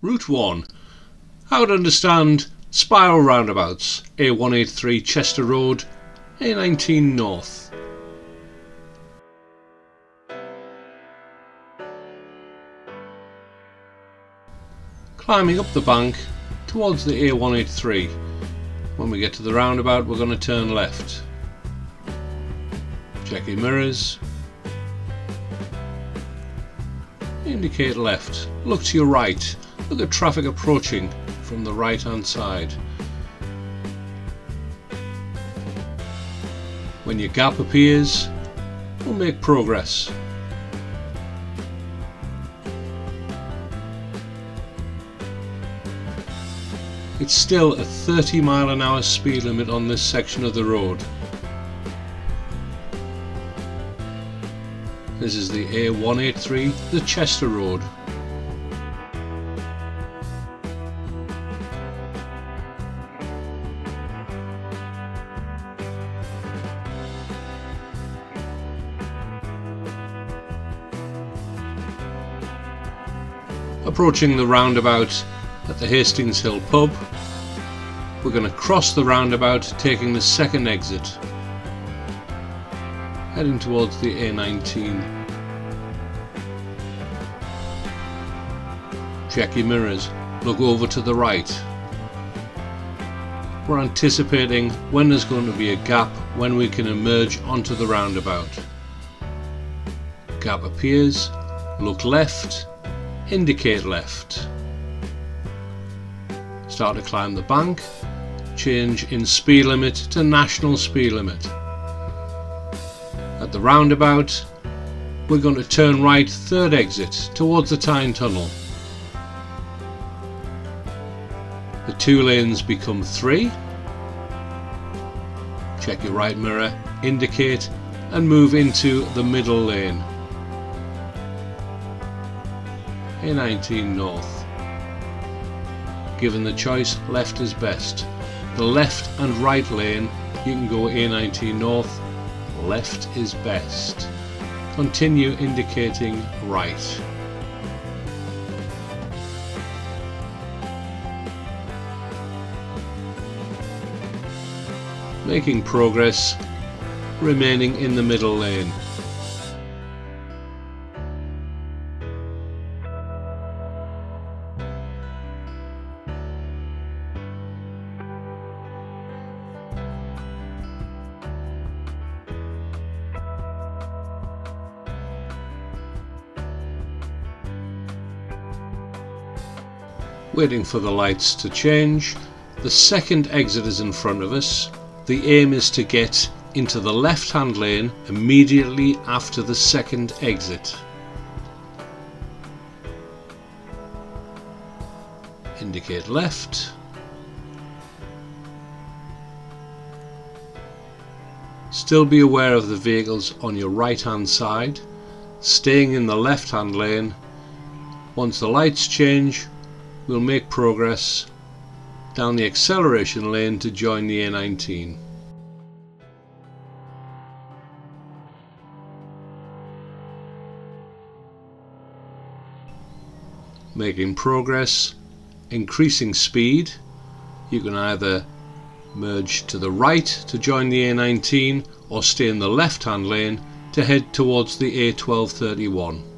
Route 1. How to understand spiral roundabouts. A183 Chester Road, A19 North. Climbing up the bank towards the A183. When we get to the roundabout, we're going to turn left. Check your mirrors. Indicate left. Look to your right. Look at traffic approaching from the right hand side. When your gap appears, we'll make progress. It's still a 30-mile-an-hour speed limit on this section of the road. This is the A183, the Chester Road. Approaching the roundabout at the Hastings Hill pub, we're going to cross the roundabout, taking the second exit, heading towards the A19. Check your mirrors, look over to the right. We're anticipating when there's going to be a gap, when we can emerge onto the roundabout. Gap appears, look left. Indicate left. Start to climb the bank. Change in speed limit to national speed limit. At the roundabout, we're going to turn right, third exit towards the Tyne Tunnel. The two lanes become three. Check your right mirror, indicate, and move into the middle lane. A19 North. Given the choice, left is best. The left and right lane, you can go A19 North, left is best. Continue indicating right. Making progress, remaining in the middle lane. Waiting for the lights to change. The second exit is in front of us. The aim is to get into the left-hand lane immediately after the second exit. Indicate left. Still be aware of the vehicles on your right-hand side. Staying in the left-hand lane. Once the lights change, we'll make progress down the acceleration lane to join the A19. Making progress, increasing speed. You can either merge to the right to join the A19 or stay in the left-hand lane to head towards the A1231.